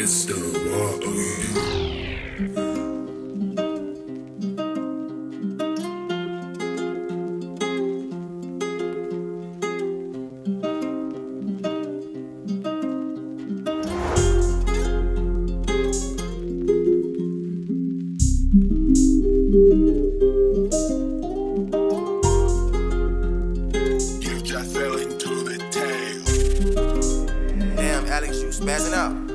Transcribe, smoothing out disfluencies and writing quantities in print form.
Mr. Water. Alex, you spazzing out.